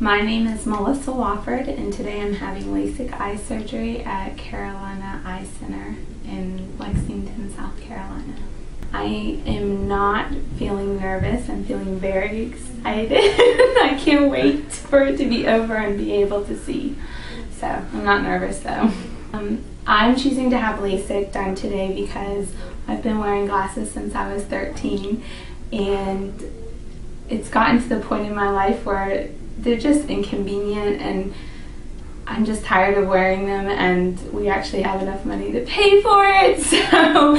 My name is Melissa Wofford, and today I'm having LASIK eye surgery at Carolina Eye Center in Lexington, South Carolina. I am not feeling nervous. I'm feeling very excited. I can't wait for it to be over and be able to see. So I'm not nervous though. I'm choosing to have LASIK done today because I've been wearing glasses since I was 13, and it's gotten to the point in my life where they're just inconvenient and I'm just tired of wearing them, and we actually have enough money to pay for it, so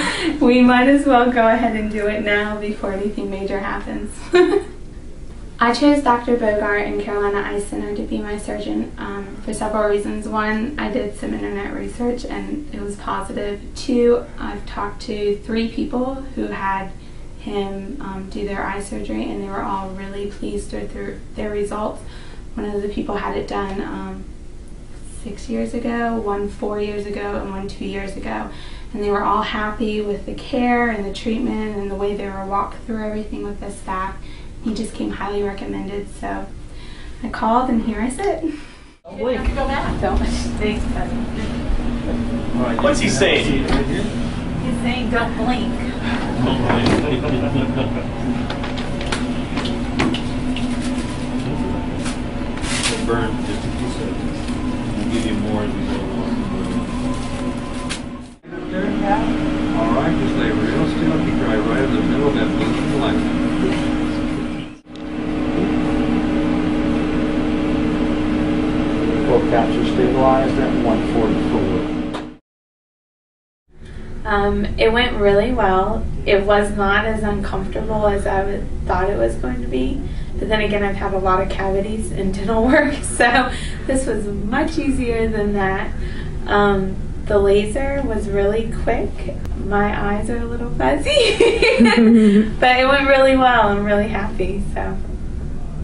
we might as well go ahead and do it now before anything major happens. I chose Dr. Bogart and Carolina Eye Center to be my surgeon for several reasons. One, I did some internet research and it was positive. Two, I've talked to three people who had him do their eye surgery, and they were all really pleased with their results. One of the people had it done 6 years ago, one 4 years ago, and one 2 years ago, and they were all happy with the care and the treatment and the way they were walked through everything with the staff. He just came highly recommended, so I called and here I sit. We can go back. Don't think. What's he saying? He's saying don't blink. Burn 52 seconds. We'll give you more as we go along. Alright, just lay real still. Keep your eye right in the middle of that blinking light. Both caps are stabilized at 144. It went really well. It was not as uncomfortable as I thought it was going to be. But then again, I've had a lot of cavities in dental work, so this was much easier than that. The laser was really quick. My eyes are a little fuzzy, but it went really well. I'm really happy, so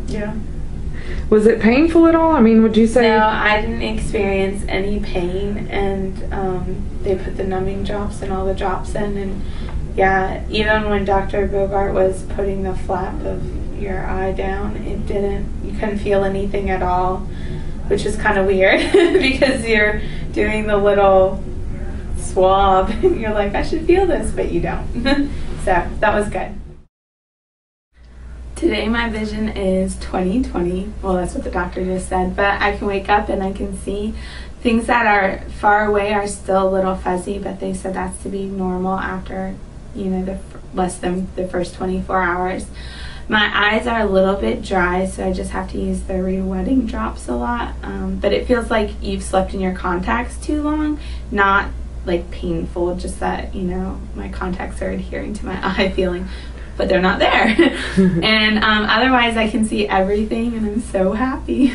yeah. Was it painful at all? I mean, would you say? No, I didn't experience any pain, and they put the numbing drops and all the drops in, and yeah, even when Dr. Bogart was putting the flap of your eye down, it didn't, you couldn't feel anything at all, which is kind of weird because you're doing the little swab and you're like, I should feel this, but you don't. So that was good. Today my vision is 20/20. Well, that's what the doctor just said, but I can wake up and I can see. Things that are far away are still a little fuzzy, but they said that's to be normal after, you know, less than the first 24 hours. My eyes are a little bit dry, so I just have to use the re-wetting drops a lot, but it feels like you've slept in your contacts too long. Not like painful, just that, you know, my contacts are adhering to my eye feeling, but they're not there. And otherwise I can see everything, and I'm so happy.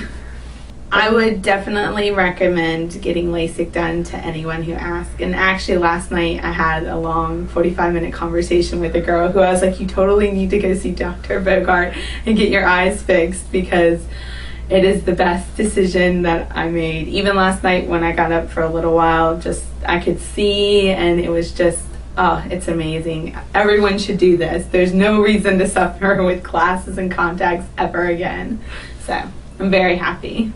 I would definitely recommend getting LASIK done to anyone who asks. And actually last night I had a long 45-minute conversation with a girl who I was like, you totally need to go see Dr. Bogart and get your eyes fixed, because it is the best decision that I made. Even last night when I got up for a little while, just I could see, and it was just, oh, it's amazing. Everyone should do this. There's no reason to suffer with glasses and contacts ever again. So I'm very happy.